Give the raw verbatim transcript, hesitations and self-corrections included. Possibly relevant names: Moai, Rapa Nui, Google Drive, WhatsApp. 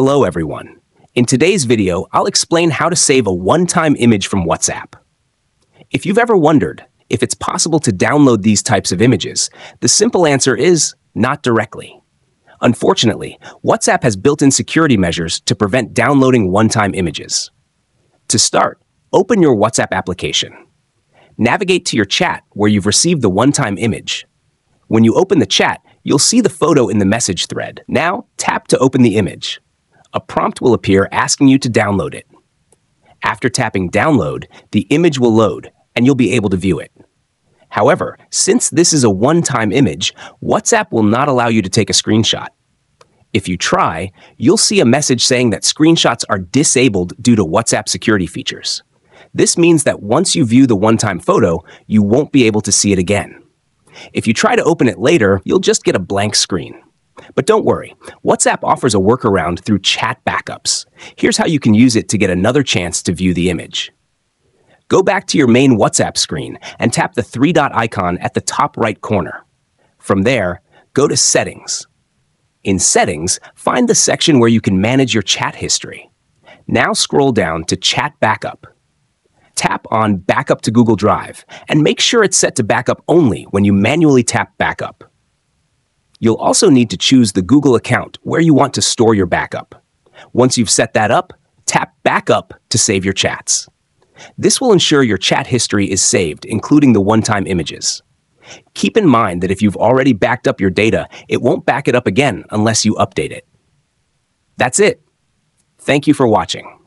Hello everyone. In today's video, I'll explain how to save a one-time image from WhatsApp. If you've ever wondered if it's possible to download these types of images, the simple answer is not directly. Unfortunately, WhatsApp has built-in security measures to prevent downloading one-time images. To start, open your WhatsApp application. Navigate to your chat where you've received the one-time image. When you open the chat, you'll see the photo in the message thread. Now, tap to open the image. A prompt will appear asking you to download it. After tapping download, the image will load, and you'll be able to view it. However, since this is a one-time image, WhatsApp will not allow you to take a screenshot. If you try, you'll see a message saying that screenshots are disabled due to WhatsApp security features. This means that once you view the one-time photo, you won't be able to see it again. If you try to open it later, you'll just get a blank screen. But don't worry, WhatsApp offers a workaround through chat backups. Here's how you can use it to get another chance to view the image. Go back to your main WhatsApp screen and tap the three-dot icon at the top right corner. From there, go to Settings. In Settings, find the section where you can manage your chat history. Now scroll down to Chat Backup. Tap on Backup to Google Drive and make sure it's set to backup only when you manually tap Backup. You'll also need to choose the Google account where you want to store your backup. Once you've set that up, tap Backup to save your chats. This will ensure your chat history is saved, including the one-time images. Keep in mind that if you've already backed up your data, it won't back it up again unless you update it. That's it. Thank you for watching.